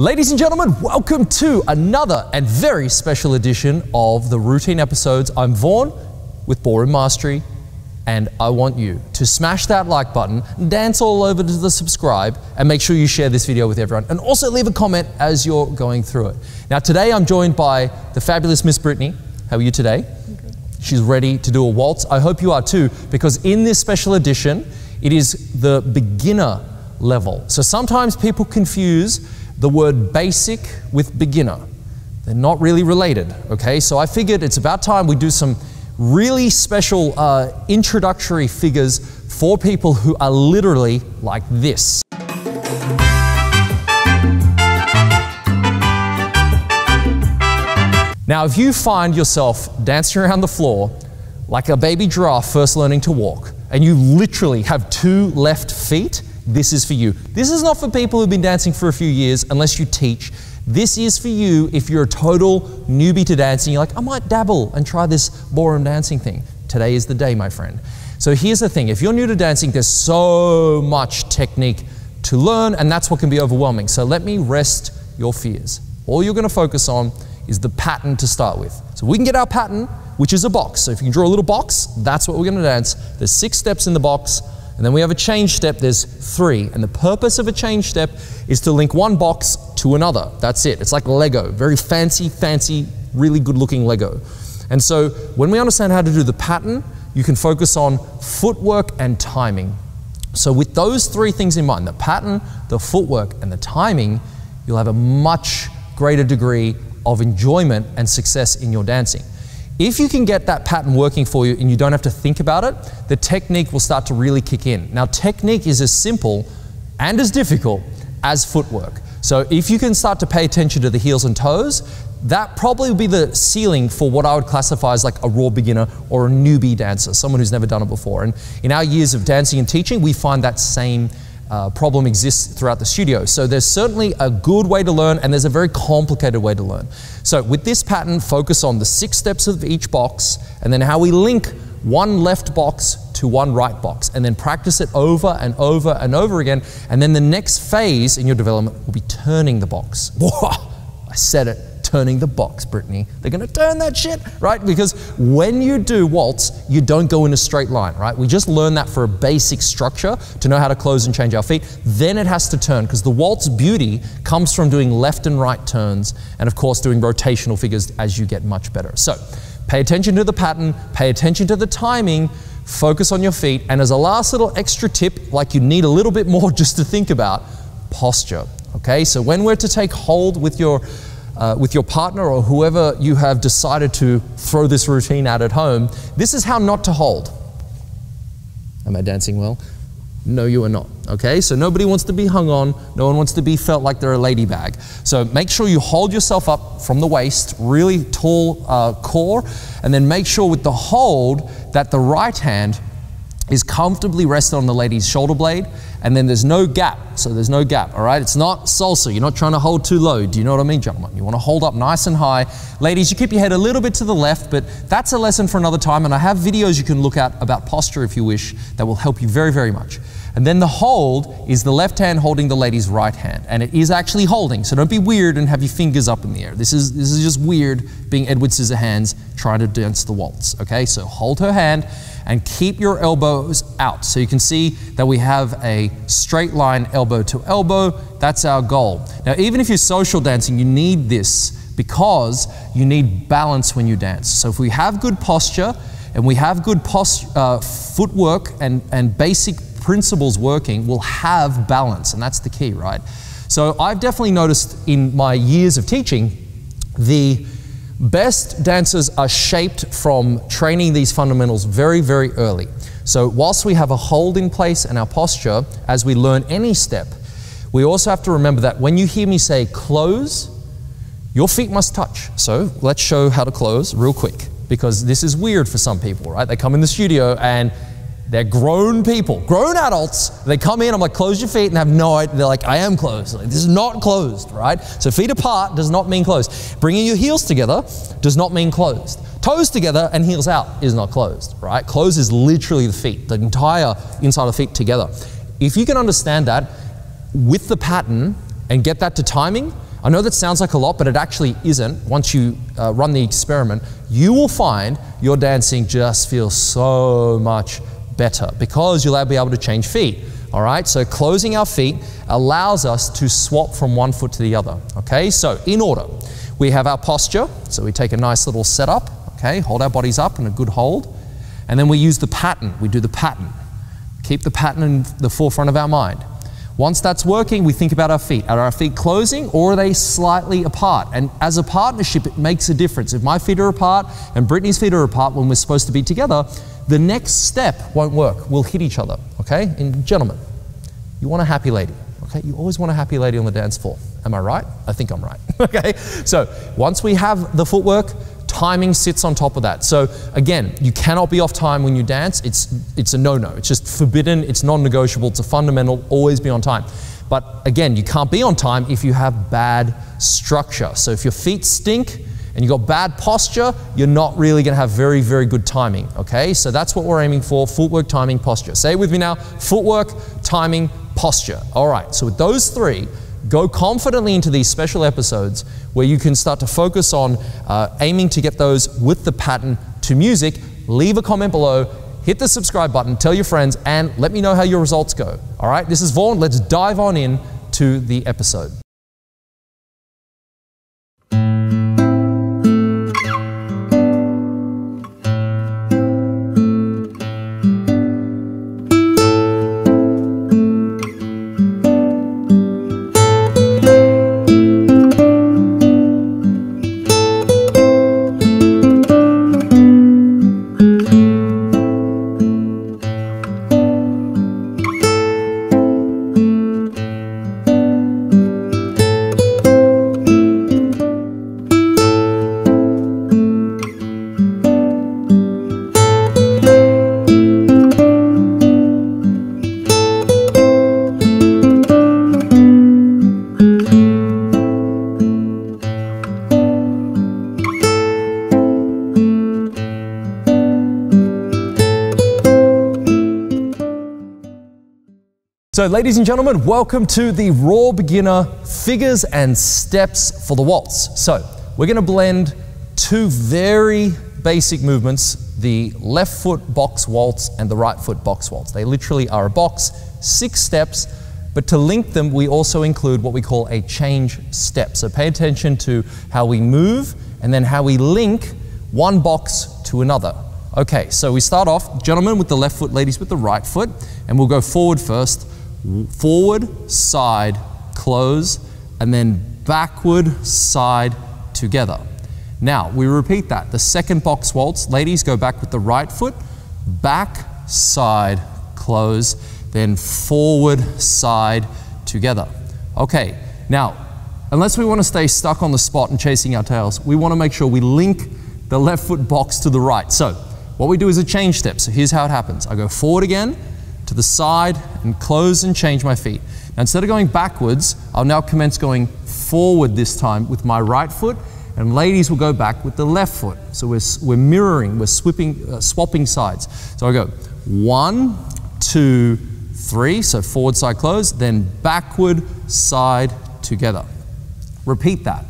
Ladies and gentlemen, welcome to another and very special edition of the Routine Episodes. I'm Vaughan with Ballroom Mastery, and I want you to smash that like button, dance all over to the subscribe, and make sure you share this video with everyone. And also leave a comment as you're going through it. Now today I'm joined by the fabulous Miss Brittany. How are you today? I'm good. She's ready to do a waltz. I hope you are too, because in this special edition, it is the beginner level. So sometimes people confuse the word basic with beginner. They're not really related, okay? So I figured it's about time we do some really special introductory figures for people who are literally like this. Now, if you find yourself dancing around the floor like a baby giraffe first learning to walk, and you literally have two left feet, this is for you. This is not for people who've been dancing for a few years unless you teach. This is for you if you're a total newbie to dancing. You're like, I might dabble and try this ballroom dancing thing. Today is the day, my friend. So here's the thing. If you're new to dancing, there's so much technique to learn, and that's what can be overwhelming. So let me rest your fears. All you're going to focus on is the pattern to start with. So we can get our pattern, which is a box. So if you can draw a little box, that's what we're going to dance. There's 6 steps in the box. And then we have a change step, there's 3. And the purpose of a change step is to link one box to another. That's it. It's like Lego, very fancy, really good looking Lego. And so when we understand how to do the pattern, you can focus on footwork and timing. So with those 3 things in mind, the pattern, the footwork and the timing, you'll have a much greater degree of enjoyment and success in your dancing. If you can get that pattern working for you and you don't have to think about it, the technique will start to really kick in. Now, technique is as simple and as difficult as footwork. So if you can start to pay attention to the heels and toes, that probably would be the ceiling for what I would classify as like a raw beginner or a newbie dancer, someone who's never done it before. And in our years of dancing and teaching, we find that same problem exists throughout the studio. So there's certainly a good way to learn and there's a very complicated way to learn. So with this pattern, focus on the 6 steps of each box and then how we link one left box to one right box, and then practice it over and over and over again. And then the next phase in your development will be turning the box. Whoa, I said it. Turning the box, Brittany. They're gonna turn that shit, right? Because when you do waltz, you don't go in a straight line, right? We just learn that for a basic structure to know how to close and change our feet. Then it has to turn, because the waltz beauty comes from doing left and right turns, and of course doing rotational figures as you get much better. So pay attention to the pattern, pay attention to the timing, focus on your feet, and as a last little extra tip, like you need a little bit more just to think about, posture, okay? So when we're to take hold with your partner or whoever you have decided to throw this routine at home, this is how not to hold. Am I dancing well? No, you are not, okay? So nobody wants to be hung on, no one wants to be felt like they're a lady bag. So make sure you hold yourself up from the waist, really tall core, and then make sure with the hold that the right hand is comfortably rested on the lady's shoulder blade, and then there's no gap, so there's no gap, all right? It's not salsa, you're not trying to hold too low, do you know what I mean, gentlemen? You wanna hold up nice and high. Ladies, you keep your head a little bit to the left, but that's a lesson for another time, and I have videos you can look at about posture if you wish, that will help you very, very much. And then the hold is the left hand holding the lady's right hand, and it is actually holding, so don't be weird and have your fingers up in the air. This is just weird being Edward Scissorhands trying to dance the waltz, okay? So hold her hand, and keep your elbows out. So you can see that we have a straight line elbow to elbow. That's our goal. Now, even if you're social dancing, you need this because you need balance when you dance. So if we have good posture and we have good footwork and basic principles working, we'll have balance, and that's the key, right? So I've definitely noticed in my years of teaching, the best dancers are shaped from training these fundamentals very, very early. So whilst we have a hold in place and our posture, as we learn any step, we also have to remember that when you hear me say close, your feet must touch. So let's show how to close real quick, because this is weird for some people, right? They come in the studio and they're grown people, grown adults. They come in, I'm like, close your feet, and have no idea. They're like, I am closed. Like, this is not closed, right? So feet apart does not mean closed. Bringing your heels together does not mean closed. Toes together and heels out is not closed, right? Closed is literally the feet, the entire inside of the feet together. If you can understand that with the pattern and get that to timing, I know that sounds like a lot, but it actually isn't. Once you run the experiment, you will find your dancing just feels so much better because you'll be able to change feet. All right, so closing our feet allows us to swap from one foot to the other. Okay, so in order, we have our posture. So we take a nice little setup, okay, hold our bodies up in a good hold. And then we use the pattern, we do the pattern. Keep the pattern in the forefront of our mind. Once that's working, we think about our feet. Are our feet closing or are they slightly apart? And as a partnership, it makes a difference. If my feet are apart and Brittany's feet are apart when we're supposed to be together, the next step won't work. We'll hit each other, okay? And gentlemen, you want a happy lady, okay? You always want a happy lady on the dance floor. Am I right? I think I'm right, okay? So once we have the footwork, timing sits on top of that. So again, you cannot be off time when you dance. It's a no-no. It's just forbidden. It's non-negotiable. It's a fundamental. Always be on time. But again, you can't be on time if you have bad structure. So if your feet stink and you've got bad posture, you're not really going to have very, very good timing. Okay? So that's what we're aiming for. Footwork, timing, posture. Say it with me now. Footwork, timing, posture. All right. So with those three, go confidently into these special episodes where you can start to focus on aiming to get those with the pattern to music. Leave a comment below, hit the subscribe button, tell your friends, and let me know how your results go. All right, this is Vaughan. Let's dive on in to the episode. So ladies and gentlemen, welcome to the Raw Beginner Figures and Steps for the Waltz. So we're going to blend two very basic movements, the left foot box waltz and the right foot box waltz. They literally are a box, 6 steps, but to link them we also include what we call a change step. So pay attention to how we move and then how we link one box to another. Okay, so we start off, gentlemen with the left foot, ladies with the right foot, and we'll go forward first. Forward, side, close, and then backward, side, together. Now, we repeat that. The second box waltz, ladies go back with the right foot, back, side, close, then forward, side, together. Okay, now, unless we want to stay stuck on the spot and chasing our tails, we want to make sure we link the left foot box to the right. So, what we do is a change step. So here's how it happens. I go forward again, to the side and close and change my feet. Now instead of going backwards, I'll now commence going forward this time with my right foot, and ladies will go back with the left foot. So we're mirroring, we're swapping sides. So I go 1, 2, 3, so forward, side, close, then backward, side, together. Repeat that.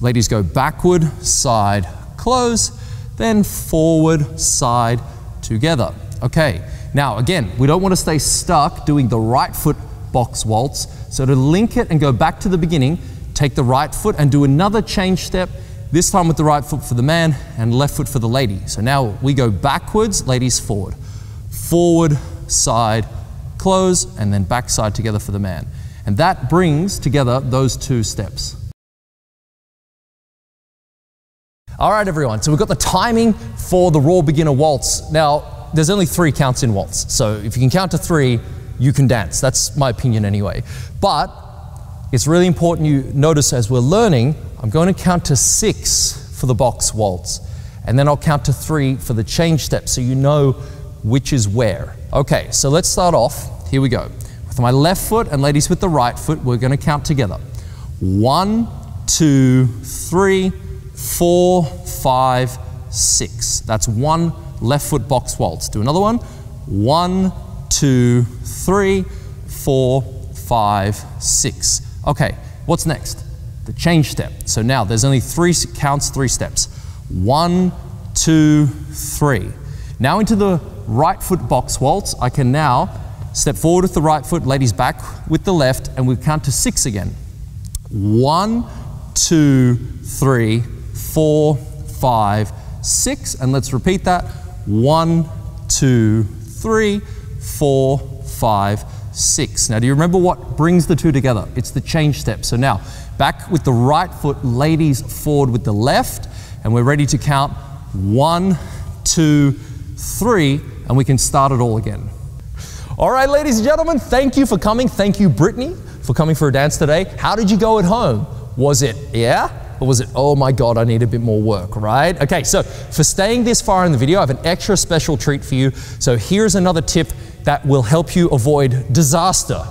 Ladies go backward, side, close, then forward, side, together. Okay. Now again, we don't want to stay stuck doing the right foot box waltz, so to link it and go back to the beginning, take the right foot and do another change step, this time with the right foot for the man and left foot for the lady. So now we go backwards, ladies forward, forward, side, close, and then backside together for the man. And that brings together those two steps. All right everyone, so we've got the timing for the Raw Beginner Waltz. Now, there's only 3 counts in waltz, so if you can count to 3, you can dance. That's my opinion anyway. But it's really important you notice as we're learning, I'm going to count to 6 for the box waltz, and then I'll count to 3 for the change step, so you know which is where. Okay, so let's start off. Here we go. With my left foot and ladies with the right foot, we're going to count together. 1, 2, 3, 4, 5, 6. That's 1 left foot box waltz. Do another one. 1, 2, 3, 4, 5, 6. Okay, what's next? the change step. So now there's only three steps. 1, 2, 3. Now into the right foot box waltz. I can now step forward with the right foot, ladies back with the left, and we count to 6 again. 1, 2, 3, 4, 5, 6, and let's repeat that. 1, 2, 3, 4, 5, 6. Now, do you remember what brings the two together? It's the change step. So now, back with the right foot, ladies forward with the left, and we're ready to count 1, 2, 3, and we can start it all again. All right, ladies and gentlemen, thank you for coming. Thank you, Brittany, for coming for a dance today. How did you go at home? Was it, yeah? Or was it, oh my God, I need a bit more work, right? Okay, so for staying this far in the video, I have an extra special treat for you. So here's another tip that will help you avoid disaster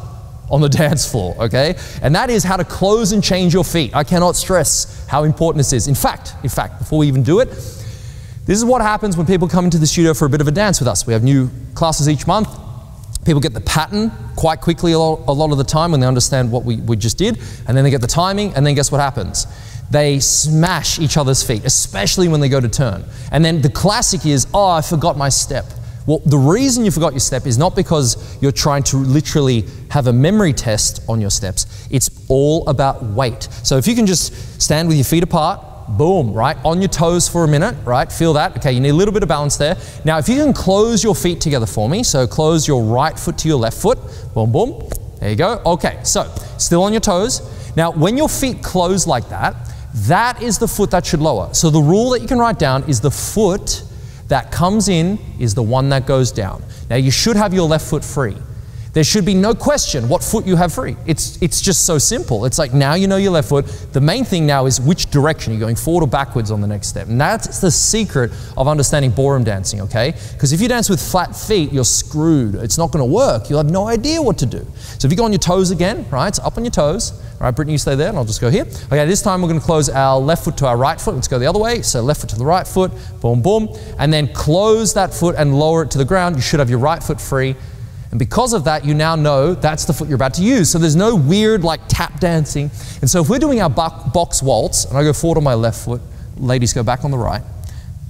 on the dance floor, okay? And that is how to close and change your feet. I cannot stress how important this is. In fact, before we even do it, this is what happens when people come into the studio for a bit of a dance with us. We have new classes each month. People get the pattern quite quickly a lot of the time when they understand what we just did, and then they get the timing, and then guess what happens? They smash each other's feet, especially when they go to turn. And then the classic is, oh, I forgot my step. Well, the reason you forgot your step is not because you're trying to literally have a memory test on your steps. It's all about weight. So if you can just stand with your feet apart, boom, right? On your toes for a minute, right? Feel that. Okay, you need a little bit of balance there. Now, if you can close your feet together for me, so close your right foot to your left foot. Boom, boom. There you go. Okay, so still on your toes. Now, when your feet close like that, that is the foot that should lower. So the rule that you can write down is the foot that comes in is the one that goes down. Now you should have your left foot free. There should be no question what foot you have free. It's just so simple. It's like now you know your left foot. The main thing now is which direction you're going, forward or backwards on the next step. And that's the secret of understanding ballroom dancing, okay? Because if you dance with flat feet, you're screwed. It's not gonna work. You'll have no idea what to do. So if you go on your toes again, right? So up on your toes. All right, Brittany, you stay there and I'll just go here. Okay, this time we're gonna close our left foot to our right foot. Let's go the other way. So left foot to the right foot, boom, boom. And then close that foot and lower it to the ground. You should have your right foot free. And because of that, you now know that's the foot you're about to use. So there's no weird like tap dancing. And so if we're doing our box waltz, and I go forward on my left foot, ladies go back on the right.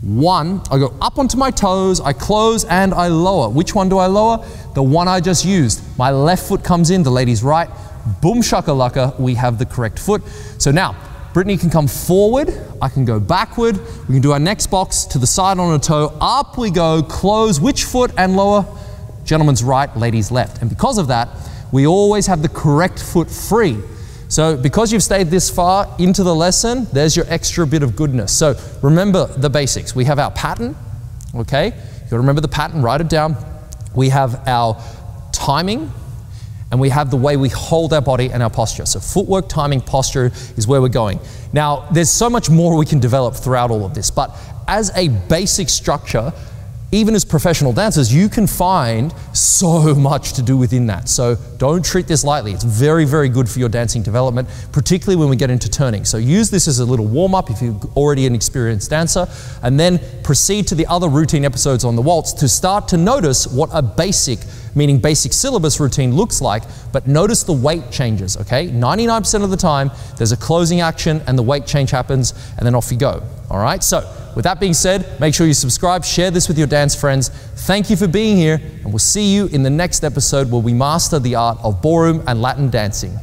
1, I go up onto my toes, I close and I lower. Which one do I lower? The one I just used. My left foot comes in, the lady's right. Boom shakalaka, we have the correct foot. So now, Brittany can come forward, I can go backward, we can do our next box to the side on a toe, up we go, close, which foot and lower? Gentleman's right, ladies left. And because of that, we always have the correct foot free. So because you've stayed this far into the lesson, there's your extra bit of goodness. So remember the basics. We have our pattern, okay? You've got to remember the pattern, write it down. We have our timing, and we have the way we hold our body and our posture. So footwork, timing, posture is where we're going. Now, there's so much more we can develop throughout all of this, but as a basic structure, even as professional dancers, you can find so much to do within that. So don't treat this lightly. It's very, very good for your dancing development, particularly when we get into turning. So use this as a little warm-up if you're already an experienced dancer, and then proceed to the other routine episodes on the waltz to start to notice what a basic, meaning basic syllabus routine looks like, but notice the weight changes, okay? 99% of the time, there's a closing action and the weight change happens, and then off you go, all right? So with that being said, make sure you subscribe, share this with your dance friends. Thank you for being here, and we'll see you in the next episode where we master the art of ballroom and Latin dancing.